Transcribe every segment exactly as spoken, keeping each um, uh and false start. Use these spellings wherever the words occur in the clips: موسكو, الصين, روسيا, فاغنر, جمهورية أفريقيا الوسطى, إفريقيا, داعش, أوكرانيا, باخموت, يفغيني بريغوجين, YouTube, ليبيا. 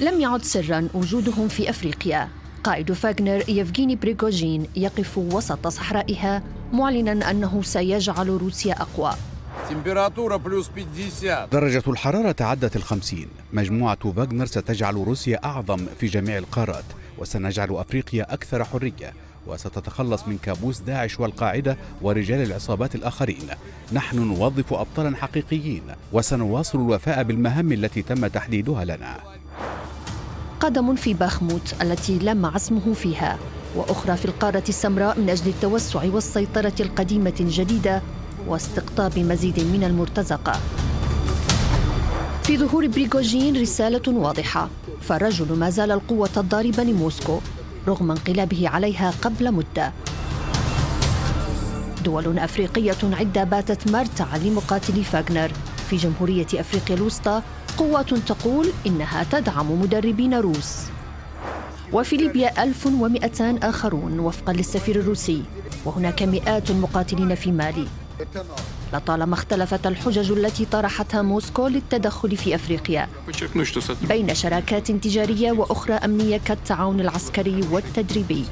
لم يعد سراً وجودهم في أفريقيا. قائد فاغنر يفغيني بريغوجين يقف وسط صحرائها معلناً أنه سيجعل روسيا أقوى. درجة الحرارة تعدت الخمسين. مجموعة فاغنر ستجعل روسيا أعظم في جميع القارات، وسنجعل أفريقيا أكثر حرية، وستتخلص من كابوس داعش والقاعدة ورجال العصابات الآخرين. نحن نوظف أبطالا حقيقيين، وسنواصل الوفاء بالمهام التي تم تحديدها لنا. قدم في باخموت التي لم عزمه فيها، وأخرى في القارة السمراء من أجل التوسع والسيطرة القديمة الجديدة واستقطاب مزيد من المرتزقة. في ظهور بريغوجين رسالة واضحة، فالرجل ما زال القوة الضاربة لموسكو رغم انقلابه عليها قبل مدة. دول أفريقية عدة باتت مرتعا لمقاتلي فاغنر. في جمهورية أفريقيا الوسطى قوات تقول إنها تدعم مدربين روس، وفي ليبيا ألف ومئتين آخرون وفقا للسفير الروسي، وهناك مئات المقاتلين في مالي. لطالما اختلفت الحجج التي طرحتها موسكو للتدخل في أفريقيا، بين شراكات تجارية وأخرى أمنية كالتعاون العسكري والتدريبي.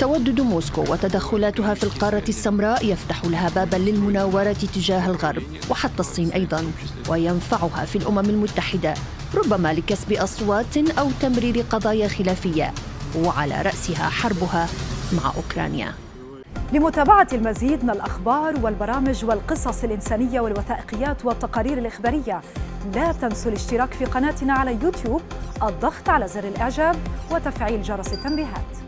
تودد موسكو وتدخلاتها في القارة السمراء يفتح لها بابا للمناورة تجاه الغرب وحتى الصين أيضا، وينفعها في الأمم المتحدة، ربما لكسب أصوات أو تمرير قضايا خلافية، وعلى رأسها حربها مع أوكرانيا. لمتابعة المزيد من الأخبار والبرامج والقصص الإنسانية والوثائقيات والتقارير الإخبارية، لا تنسوا الاشتراك في قناتنا على يوتيوب، الضغط على زر الإعجاب وتفعيل جرس التنبيهات.